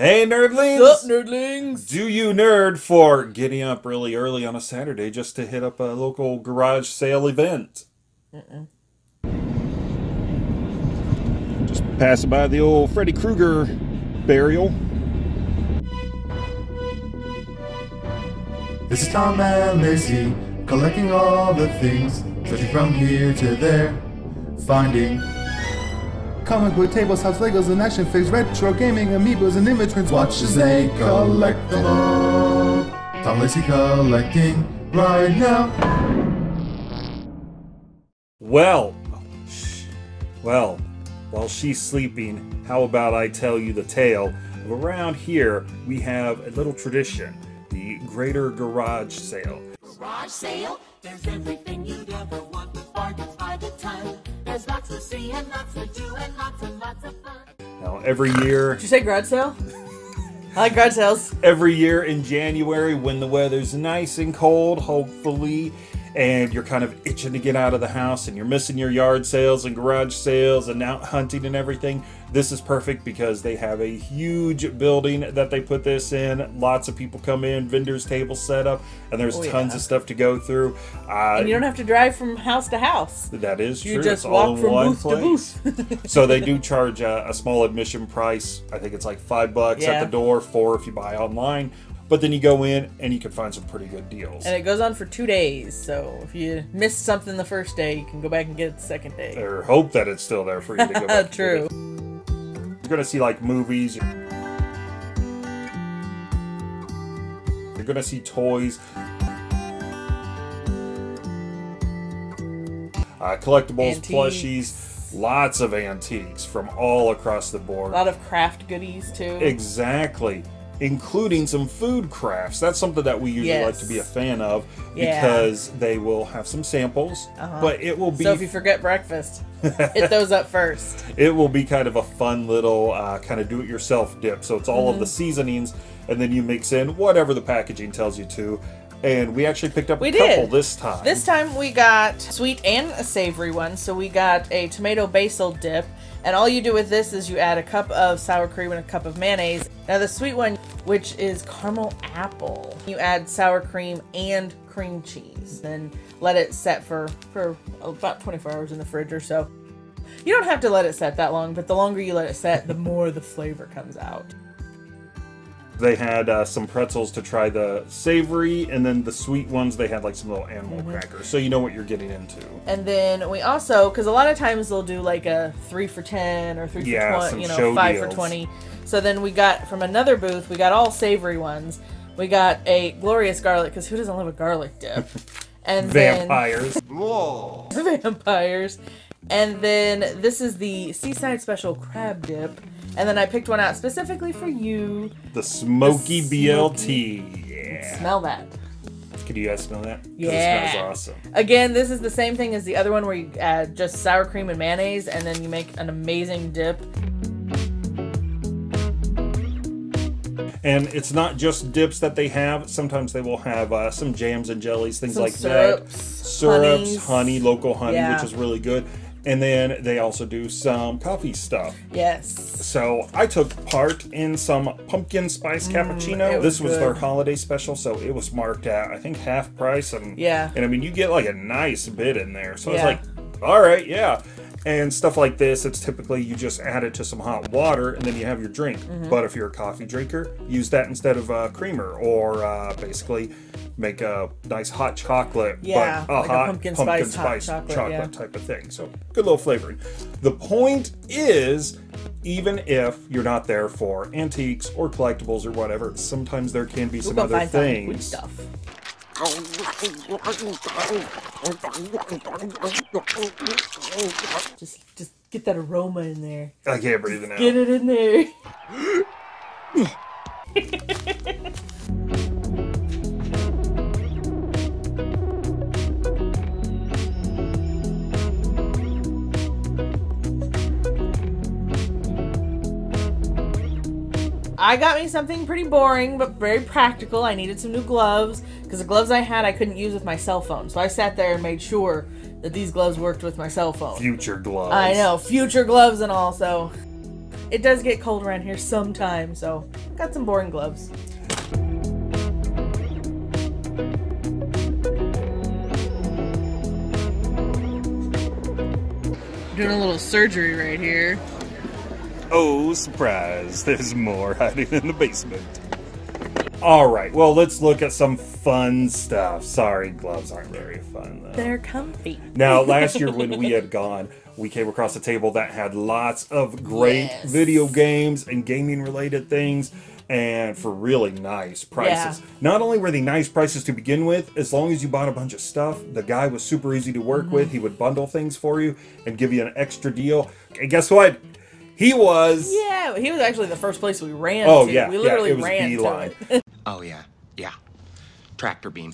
Hey, nerdlings! What's up, nerdlings? Do You Nerd for getting up really early on a Saturday just to hit up a local garage sale event. Just passing by the old Freddy Krueger burial. This is Tom and Lacey, collecting all the things, searching from here to there, finding comic book tables, house Legos, and action figures, retro gaming, amiibos, and image prints. Watch as they collect them all. Tom Lacey collecting right now. Well, while she's sleeping, how about I tell you the tale? Around here, we have a little tradition, the Greater Garage Sale. Garage sale? There's everything you'd ever want with bargains by the ton. There's lots to see and lots to do and lots of fun. Now, every year... Did you say garage sale? I like garage sales. Every year in January, when the weather's nice and cold, hopefully, and you're kind of itching to get out of the house and you're missing your yard sales and garage sales and out hunting and everything, this is perfect because they have a huge building that they put this in. Lots of people come in, vendors table set up, and there's tons of stuff to go through. And you don't have to drive from house to house. That is true. You just walk from booth to booth. So they do charge a small admission price. I think it's like $5 at the door, $4 if you buy online. But then you go in and you can find some pretty good deals. And it goes on for 2 days, so if you miss something the first day, you can go back and get it the second day. Or hope that it's still there for you to go back. True. You're gonna see like movies. You're gonna see toys. Collectibles, antiques. Plushies. Lots of antiques from all across the board. A lot of craft goodies too. Exactly. Including some food crafts. That's something that we usually like to be a fan of because they will have some samples, but it will be... So if you forget breakfast, hit those up first. It will be kind of a fun little kind of do-it-yourself dip. So it's all of the seasonings, and then you mix in whatever the packaging tells you to. And we actually picked up a couple this time. This time we got sweet and a savory one. So we got a tomato basil dip. And all you do with this is you add a cup of sour cream and a cup of mayonnaise. Now the sweet one, which is caramel apple, you add sour cream and cream cheese. Then let it set for about 24 hours in the fridge or so. You don't have to let it set that long, but the longer you let it set, the more the flavor comes out. They had some pretzels to try the savory, and then the sweet ones, they had like some little animal crackers. So you know what you're getting into. And then we also, because a lot of times they'll do like a 3 for $10 or 3 for $20, you know, 5 for $20. So then we got from another booth, we got all savory ones. We got a glorious garlic, because who doesn't love a garlic dip? And vampires. Then, whoa. Vampires. And then this is the Seaside Special Crab Dip. And then I picked one out specifically for you. The Smoky BLT. Yeah. Smell that. Could you guys smell that? Yeah. It smells awesome. Again, this is the same thing as the other one where you add just sour cream and mayonnaise and then you make an amazing dip. And it's not just dips that they have. Sometimes they will have some jams and jellies, things like syrups, syrups, honey, local honey, which is really good. And then they also do some coffee stuff. Yes. So I took part in some pumpkin spice cappuccino. This was their holiday special, so it was marked at, I think, half price. And, and I mean, you get like a nice bit in there. So I was like, all right, And stuff like this, it's typically you just add it to some hot water and then you have your drink. But if you're a coffee drinker, use that instead of creamer or basically make a nice hot chocolate. But a like hot a pumpkin spice hot chocolate type of thing. So good little flavoring. The point is, even if you're not there for antiques or collectibles or whatever, sometimes there can be some other things. Just get that aroma in there. I can't breathe it out. Get it in there. I got me something pretty boring, but very practical. I needed some new gloves, because the gloves I had, I couldn't use with my cell phone. So I sat there and made sure that these gloves worked with my cell phone. Future gloves. I know, future gloves and all, so It does get cold around here sometimes, so got some boring gloves. Doing a little surgery right here. Oh, surprise. There's more hiding in the basement. Alright, well, let's look at some fun stuff. Sorry, gloves aren't very fun, though. They're comfy. Now, last year when we had gone, we came across a table that had lots of great video games and gaming-related things, and for really nice prices. Yeah. Not only were they nice prices to begin with, as long as you bought a bunch of stuff, the guy was super easy to work with. He would bundle things for you and give you an extra deal. And guess what? He was... Yeah, he was actually the first place we ran to. Yeah, we literally ran beeline. To it. Oh, yeah, yeah. Tractor beam.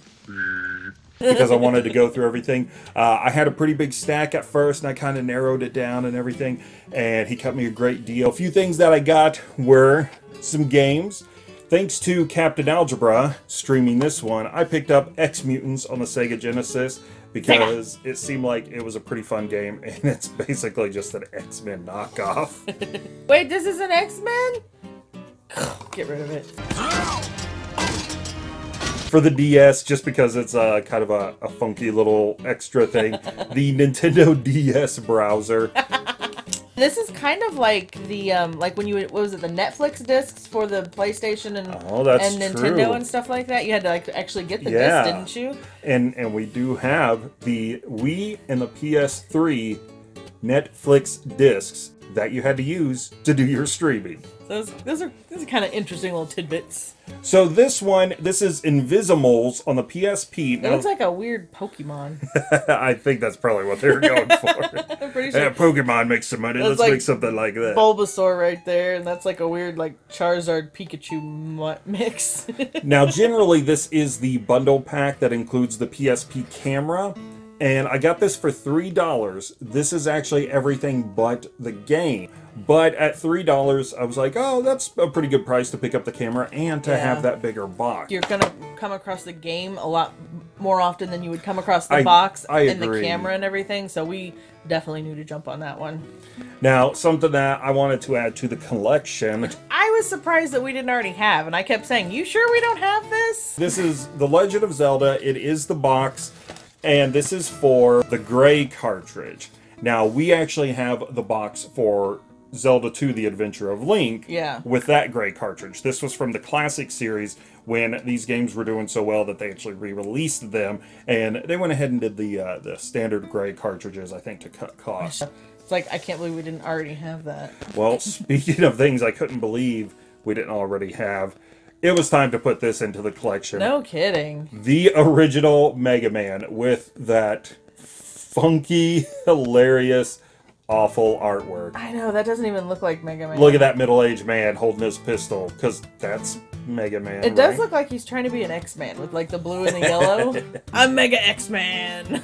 Because I wanted to go through everything. I had a pretty big stack at first, and I kind of narrowed it down and everything. And he cut me a great deal. A few things that I got were... some games. Thanks to Captain Algebra streaming this one, I picked up X-Mutants on the Sega Genesis because it seemed like it was a pretty fun game, and it's basically just an X-Men knockoff. Wait, this is an X-Men? Get rid of it. For the DS, just because it's a, kind of a funky little extra thing, the Nintendo DS browser. This is kind of like the like when you what was it, the Netflix discs for the PlayStation and Nintendo and stuff like that. You had to like actually get the disc, didn't you? And we do have the Wii and the PS3 Netflix discs that you had to use to do your streaming. Those are kind of interesting little tidbits. So this one, this is Invisimals on the PSP. It looks like a weird Pokemon. I think that's probably what they were going for. I'm pretty sure. Yeah, Pokemon makes some money. Let's like make something like that. Bulbasaur right there, and that's like a weird like Charizard Pikachu mix. Now, generally, this is the bundle pack that includes the PSP camera. And I got this for $3. This is actually everything but the game. But at $3, I was like, oh, that's a pretty good price to pick up the camera and to have that bigger box. You're going to come across the game a lot more often than you would come across the box and the camera and everything. So we definitely need to jump on that one. Now, something that I wanted to add to the collection. Which I was surprised that we didn't already have. And I kept saying, you sure we don't have this? This is The Legend of Zelda. It is the box. And this is for the gray cartridge. Now, we actually have the box for Zelda II, The Adventure of Link, with that gray cartridge. This was from the classic series when these games were doing so well that they actually re-released them. And they went ahead and did the standard gray cartridges, I think, to cut costs. It's like, I can't believe we didn't already have that. Well, speaking of things I couldn't believe we didn't already have... It was time to put this into the collection. No kidding. The original Mega Man with that funky, hilarious, awful artwork. I know, that doesn't even look like Mega Man. Look at that middle-aged man holding his pistol, because that's Mega Man. It does look like he's trying to be an X-Man with like the blue and the yellow. I'm Mega X-Man!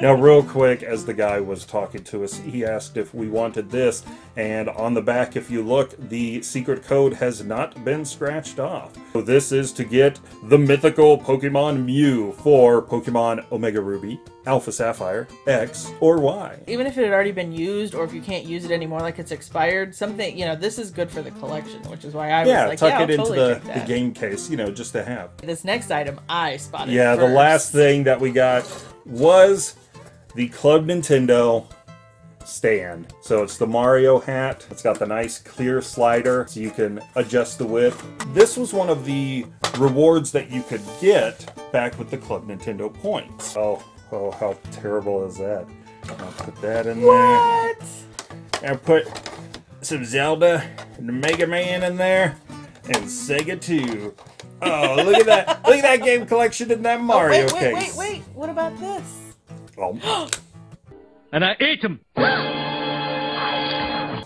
Now, real quick, as the guy was talking to us, he asked if we wanted this, and on the back, if you look, the secret code has not been scratched off. So this is to get the mythical Pokemon Mew for Pokemon Omega Ruby, Alpha Sapphire, X, or Y. Even if it had already been used, or if you can't use it anymore, like it's expired, something, you know, this is good for the collection, which is why I was like, yeah, I'll totally take that. Yeah, tuck it into the game case, you know, just to have. This next item, I spotted first. The last thing that we got was the Club Nintendo stand. So it's the Mario hat. It's got the nice clear slider so you can adjust the width. This was one of the rewards that you could get back with the Club Nintendo points. Oh, how terrible is that? I'll put that in there. And put some Zelda and Mega Man in there and Sega 2. Oh, look at that! Look at that game collection in that Mario case. Wait! What about this? Oh. And I ate him.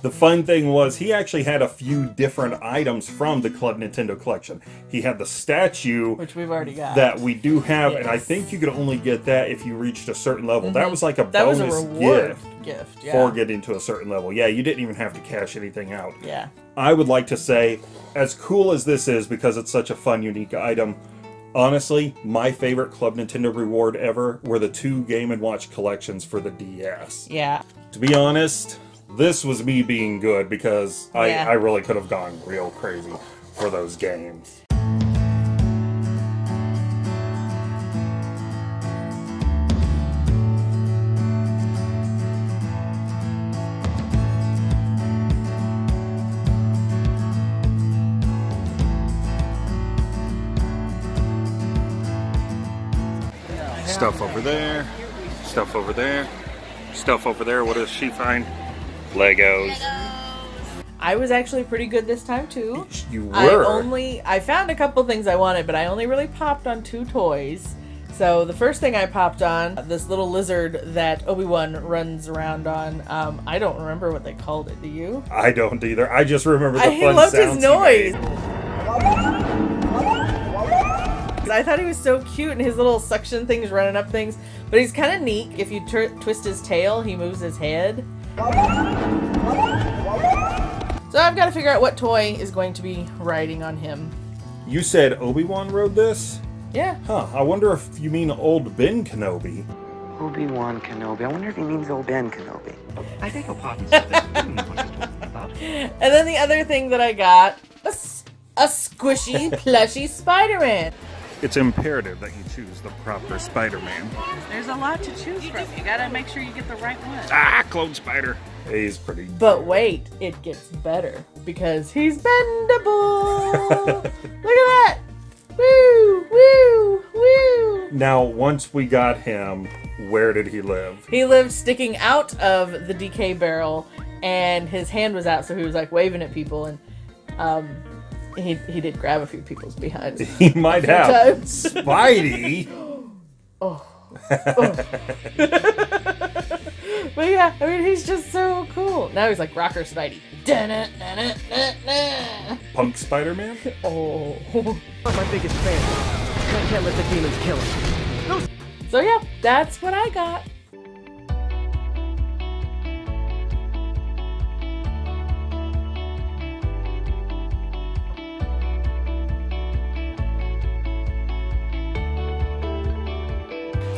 The fun thing was he actually had a few different items from the Club Nintendo collection. He had the statue, which we've already got, that we do have, and I think you could only get that if you reached a certain level. That was like a bonus gift for getting to a certain level. Yeah, you didn't even have to cash anything out. Yeah. I would like to say, as cool as this is, because it's such a fun, unique item, honestly, my favorite Club Nintendo reward ever were the two Game and Watch collections for the DS. Yeah. To be honest, This was me being good, because I really could have gone real crazy for those games. Stuff over there, stuff over there, stuff over there. What does she find? Legos. I was actually pretty good this time too. You were. I found a couple things I wanted, but I only really popped on 2 toys. So the first thing I popped on, this little lizard that Obi-Wan runs around on. I don't remember what they called it. Do you? I don't either. I just remember the fun sounds. I loved his noise. I thought he was so cute, and his little suction things running up things, but he's kind of neat. If you twist his tail, he moves his head. So I've got to figure out what toy is going to be riding on him. You said Obi-Wan rode this? Yeah. Huh, I wonder if you mean old Ben Kenobi. Obi-Wan Kenobi, I wonder if he means old Ben Kenobi. I think he'll pop into this. I don't know what he's talking about. And then the other thing that I got, a squishy, plushy Spider-Man. It's imperative that you choose the proper Spider-Man. There's a lot to choose from. You gotta make sure you get the right one. Ah, clone spider. He's pretty. But wait, it gets better because he's bendable. Look at that! Woo, woo, woo! Now, once we got him, where did he live? He lived sticking out of the DK barrel, and his hand was out, so he was like waving at people, and He did grab a few people's behinds. He might have. Times. Spidey! Oh. Oh. But yeah, I mean, he's just so cool. Now he's like rocker Spidey. Punk Spider-Man? Oh. I'm my biggest fan. I can't let the demons kill him. No. So yeah, that's what I got.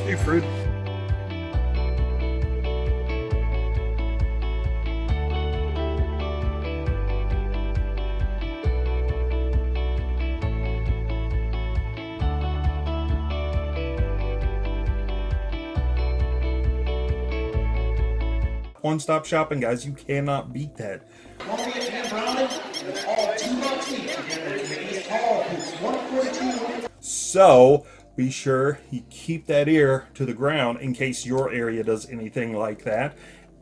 Hey, fruit. One-stop shopping, guys. You cannot beat that. So be sure you keep that ear to the ground in case your area does anything like that,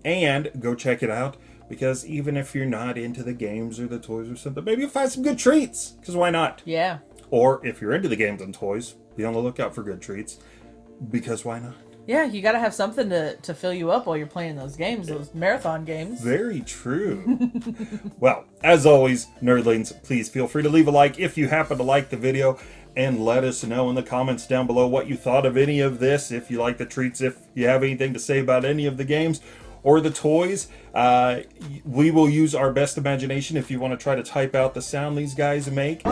and go check it out, because even if you're not into the games or the toys or something, maybe you'll find some good treats, because why not? Yeah. Or if you're into the games and toys, be on the lookout for good treats, because why not? Yeah, you gotta have something to fill you up while you're playing those games, those marathon games. Very true. Well, as always, nerdlings, please feel free to leave a like if you happen to like the video, and let us know in the comments down below what you thought of any of this, if you like the treats, if you have anything to say about any of the games or the toys. We will use our best imagination if you want to try to type out the sound these guys make.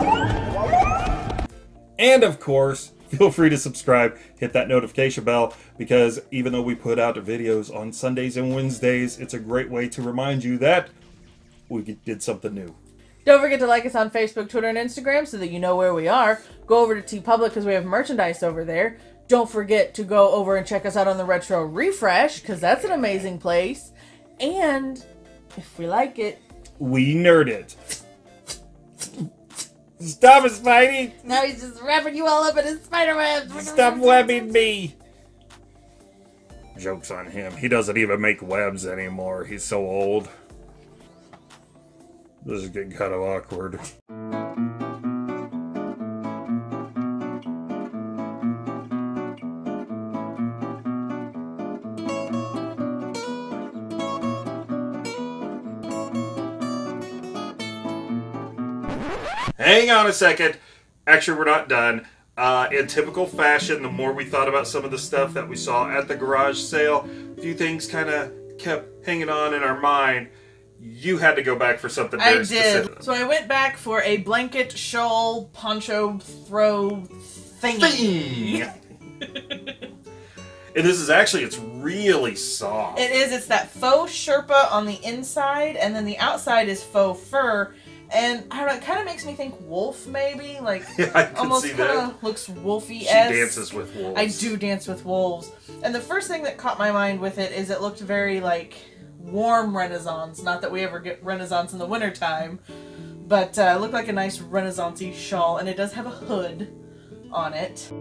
And of course, feel free to subscribe, hit that notification bell, because even though we put out videos on Sundays and Wednesdays, it's a great way to remind you that we did something new. Don't forget to like us on Facebook, Twitter, and Instagram so that you know where we are. Go over to Tee Public because we have merchandise over there. Don't forget to go over and check us out on the Retro Refresh, because that's an amazing place. And if we like it, we nerd it. Stop it, Spidey! Now he's just wrapping you all up in his spider webs. Stop webbing me! Joke's on him. He doesn't even make webs anymore. He's so old. This is getting kind of awkward. Hang on a second. Actually, we're not done. In typical fashion, the more we thought about some of the stuff that we saw at the garage sale, a few things kind of kept hanging on in our mind. You had to go back for something very specific. I did. So I went back for a blanket, shawl, poncho, throw thingy. And this is actually, it's really really soft. It is. It's that faux Sherpa on the inside, and then the outside is faux fur. And I don't know, it kind of makes me think wolf, maybe. Like, yeah, I can almost kind of looks wolfy-esque. She dances with wolves. I do dance with wolves. And the first thing that caught my mind with it is it looked very, like, warm Renaissance. Not that we ever get Renaissance in the wintertime, but it looked like a nice Renaissance-y shawl. And it does have a hood on it.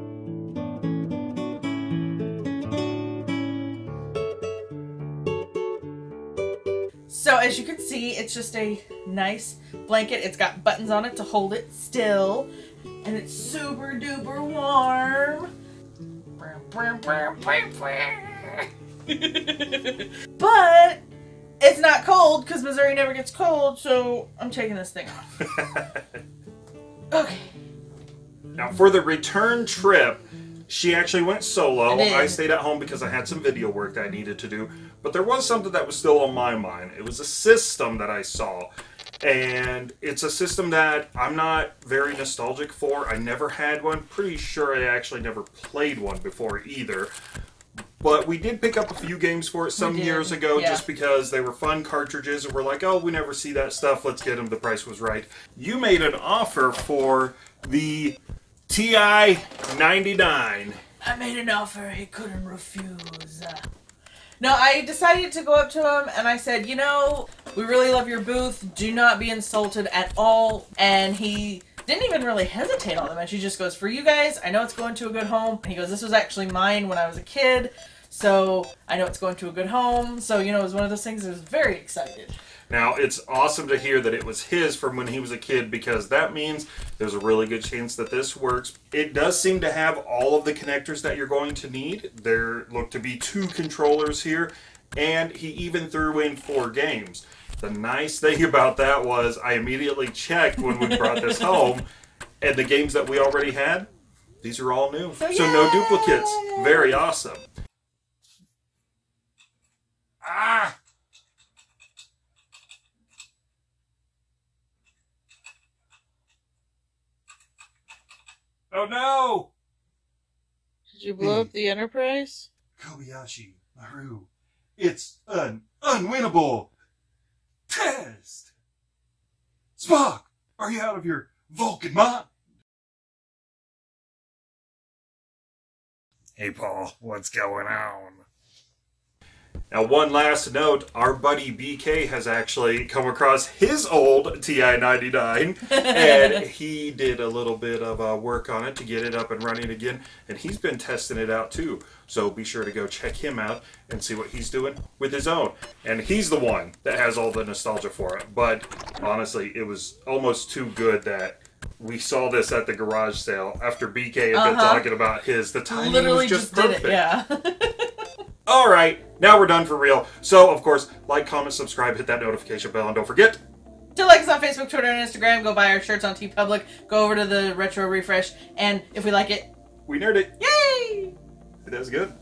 So as you can see, it's just a nice blanket. It's got buttons on it to hold it still, and it's super duper warm. But it's not cold because Missouri never gets cold, so I'm taking this thing off. Okay. Now for the return trip, she actually went solo. I stayed at home because I had some video work that I needed to do. But there was something that was still on my mind. It was a system that I saw. And it's a system that I'm not very nostalgic for. I never had one. Pretty sure I actually never played one before either. But we did pick up a few games for it some years ago, just because they were fun cartridges. And we're like, oh, we never see that stuff. Let's get them. The price was right. You made an offer for the TI-99. I made an offer he couldn't refuse. No, I decided to go up to him and I said, you know, we really love your booth. Do not be insulted at all. And he didn't even really hesitate on the mention. He just goes, for you guys, I know it's going to a good home. And he goes, this was actually mine when I was a kid. So I know it's going to a good home. So, you know, it was one of those things. I was very excited. Now, it's awesome to hear that it was his from when he was a kid, because that means there's a really good chance that this works. It does seem to have all of the connectors that you're going to need. There look to be 2 controllers here, and he even threw in 4 games. The nice thing about that was I immediately checked when we brought this home, and the games that we already had, these are all new. So no duplicates. Very awesome. Ah! Oh no! Did you blow up the Enterprise? Kobayashi Maru, it's an unwinnable test! Spock, are you out of your Vulcan mind? Hey Paul, what's going on? Now one last note, our buddy BK has actually come across his old TI-99 and he did a little bit of work on it to get it up and running again, and he's been testing it out too. So be sure to go check him out and see what he's doing with his own. And he's the one that has all the nostalgia for it, but honestly it was almost too good that we saw this at the garage sale after BK had been talking about his. The timing literally was just perfect. All right, now we're done for real. So, of course, like, comment, subscribe, hit that notification bell, and don't forget to like us on Facebook, Twitter, and Instagram. Go buy our shirts on Tee Public. Go over to the Retro Refresh, and if we like it, we nerd it. Yay! That was good.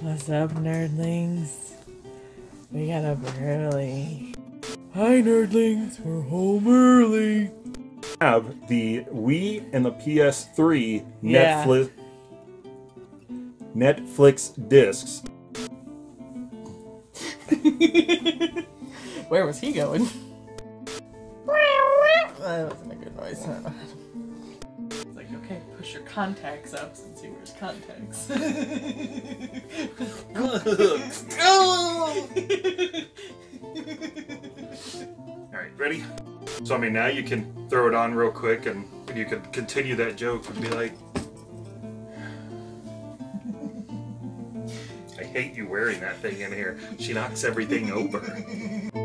What's up, nerdlings? We got up early. Hi, nerdlings, we're home early. Have the Wii and the PS3 Netflix discs. Where was he going? That wasn't a good noise. Okay, push your contacts up since he wears contacts. Alright, ready? So, I mean, now you can throw it on real quick and you can continue that joke and be like, I hate you wearing that thing in here. She knocks everything over.